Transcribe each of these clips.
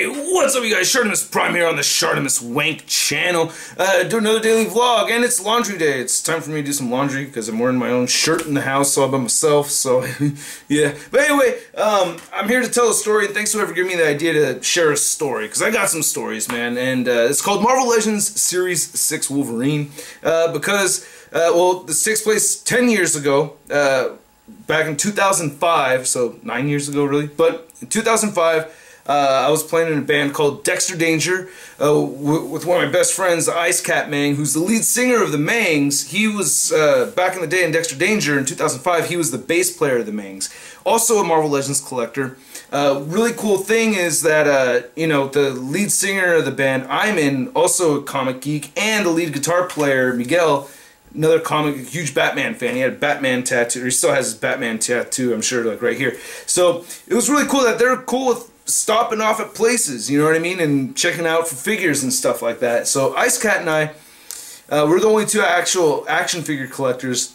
Hey, what's up you guys, Shartimus Prime here on the Shartimus Wank channel. Do another daily vlog, and it's laundry day. It's time for me to do some laundry, because I'm wearing my own shirt in the house all by myself, so yeah. But anyway, I'm here to tell a story, and thanks to whoever gave me the idea to share a story, because I got some stories, man. And it's called Marvel Legends Series 6 Wolverine, because, well, this takes place 10 years ago, back in 2005, so 9 years ago, really. But in 2005... I was playing in a band called Dexter Danger with one of my best friends, the Ice Cat Mang, who's the lead singer of the Mangs. He was, back in the day in Dexter Danger in 2005, he was the bass player of the Mangs. Also a Marvel Legends collector. Really cool thing is that, you know, the lead singer of the band I'm in, also a comic geek, and the lead guitar player, Miguel, another comic, huge Batman fan. He had a Batman tattoo, or he still has his Batman tattoo, I'm sure, like right here. So it was really cool that they're cool with stopping off at places, you know what I mean, and checking out for figures and stuff like that. So Ice Cat and I, we're the only two actual action figure collectors.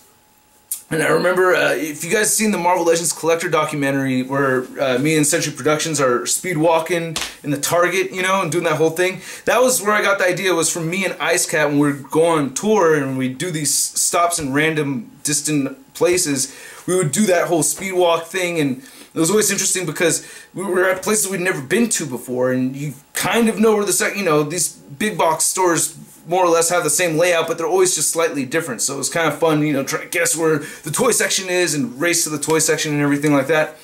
And I remember, if you guys seen the Marvel Legends Collector documentary where me and Century Productions are speed walking in the Target, you know, and doing that whole thing, that was where I got the idea, was from me and Ice Cat when we would go on tour and we'd do these stops in random distant places. We would do that whole speed walk thing, and it was always interesting because we were at places we'd never been to before, and you kind of know where the second, you know, these big box stores more or less have the same layout, but they're always just slightly different. So it was kind of fun, you know, trying to guess where the toy section is and race to the toy section and everything like that.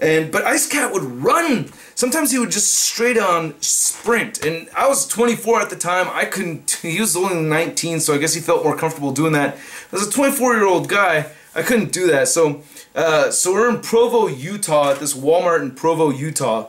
And but Ice Cat would run. Sometimes he would just straight on sprint. And I was 24 at the time. I couldn't. He was only 19, so I guess he felt more comfortable doing that. As a 24-year-old guy, I couldn't do that. So. So we're in Provo, Utah, at this Walmart in Provo, Utah.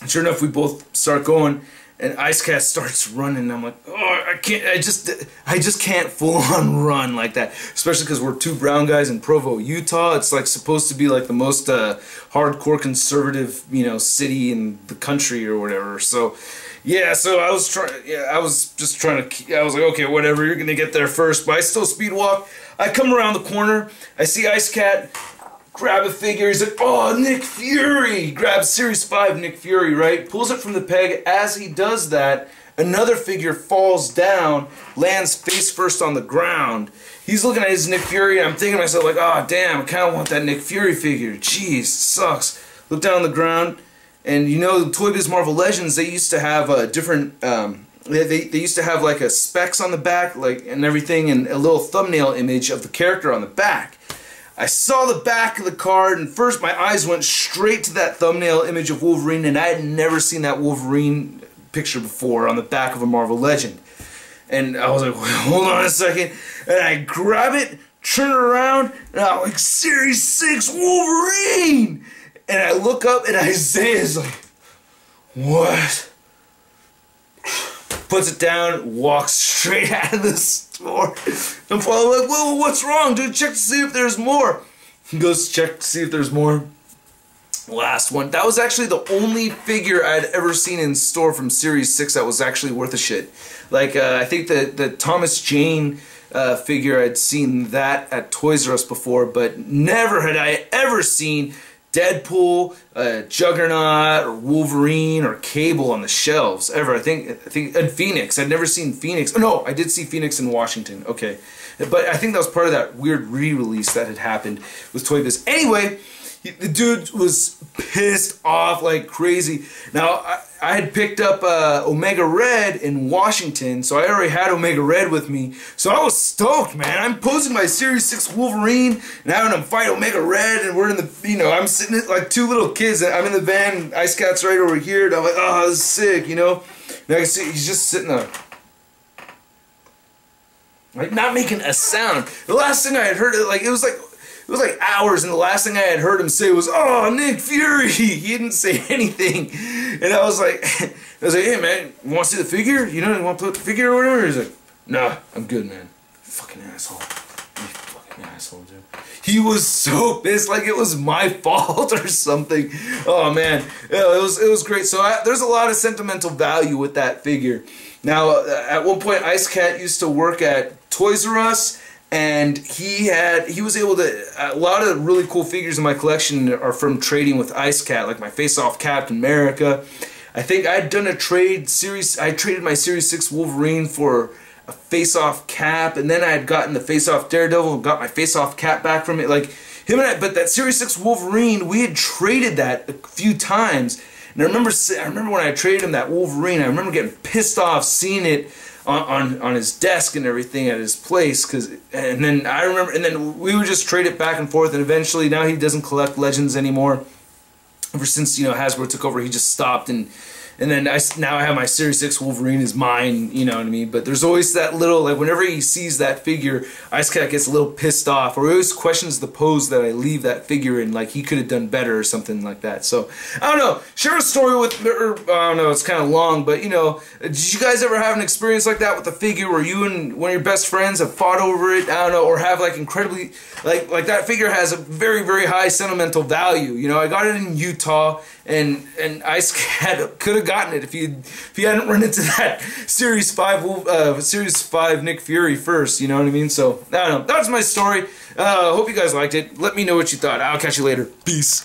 And sure enough, we both start going, and Ice Cat starts running. I'm like, oh, I can't, I just can't full-on run like that. Especially because we're two brown guys in Provo, Utah. It's like supposed to be like the most hardcore conservative, you know, city in the country or whatever. So, yeah. So I was trying. Yeah, I was just trying to. I was like, okay, whatever. You're gonna get there first. But I still speed walk. I come around the corner, I see Ice Cat grab a figure, he's like, oh, Nick Fury! Grabs Series 5 Nick Fury, right? Pulls it from the peg. As he does that, another figure falls down, lands face first on the ground. He's looking at his Nick Fury, and I'm thinking to myself, like, oh, damn, I kind of want that Nick Fury figure. Jeez, sucks. Look down on the ground, and you know, Toy Biz Marvel Legends, they used to have a different... They used to have like a specs on the back, like, and everything, and a little thumbnail image of the character on the back. I saw the back of the card, and first my eyes went straight to that thumbnail image of Wolverine, and I had never seen that Wolverine picture before on the back of a Marvel Legend. And I was like, well, hold on a second, and I grab it, turn it around, and I'm like, Series 6 Wolverine! And I look up, and Isaiah's like, what? Puts it down, walks straight out of the store. I'm probably like, whoa, what's wrong, dude? Check to see if there's more. He goes, check to see if there's more. Last one. That was actually the only figure I had ever seen in store from Series 6 that was actually worth a shit. Like, I think the Thomas Jane figure, I'd seen that at Toys R Us before, but never had I ever seen Deadpool, Juggernaut, or Wolverine, or Cable on the shelves ever. I think and Phoenix. I'd never seen Phoenix. Oh no, I did see Phoenix in Washington. Okay, but I think that was part of that weird re-release that had happened with Toy Biz. Anyway, the dude was pissed off like crazy. Now I had picked up Omega Red in Washington, so I already had Omega Red with me. So I was stoked, man. I'm posing my Series 6 Wolverine and having him fight Omega Red, and we're in the, you know, I'm sitting like two little kids, and I'm in the van, and Ice Cat's right over here, and I'm like, oh, this is sick, you know. And I can see he's just sitting there, like not making a sound. The last thing I had heard, like it was like hours, and the last thing I had heard him say was, oh, Nick Fury! He didn't say anything. And I was like, hey, man, you want to see the figure? You know, you want to play with the figure or whatever? He's like, nah, I'm good, man. Fucking asshole. You fucking asshole, dude. He was so pissed, like it was my fault or something. Oh, man. Yeah, it was great. So there's a lot of sentimental value with that figure. Now, at one point, Ice Cat used to work at Toys R Us, and he was able to, a lot of really cool figures in my collection are from trading with Ice Cat, like my Face Off Captain America. I think I had done a trade series. I traded my Series 6 Wolverine for a face-off cap, and then I had gotten the face-off Daredevil and got my face-off cap back from it. Like him and I, but that Series 6 Wolverine, we had traded that a few times. And I remember when I traded him that Wolverine, I remember getting pissed off seeing it on his desk and everything at his place. And then we would just trade it back and forth, and eventually now he doesn't collect Legends anymore. Ever since, you know, Hasbro took over, he just stopped, and now I have my Series 6 Wolverine is mine, you know what I mean? But there's always that little, like, whenever he sees that figure, Ice Cat gets a little pissed off, or he always questions the pose that I leave that figure in, like, he could have done better or something like that. So, I don't know, share a story with, or, I don't know, it's kind of long, but, you know, did you guys ever have an experience like that with a figure where you and one of your best friends have fought over it, I don't know, or have, like, incredibly, like that figure has a very, very high sentimental value, you know? I got it in Utah, and Ice Cat could have gotten it if he hadn't run into that Series 5 Nick Fury first, you know what I mean? So I don't know, that's my story. Hope you guys liked it. Let me know what you thought. I'll catch you later. Peace.